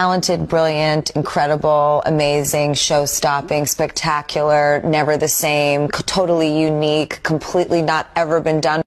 Talented, brilliant, incredible, amazing, show-stopping, spectacular, never the same, totally unique, completely not ever been done.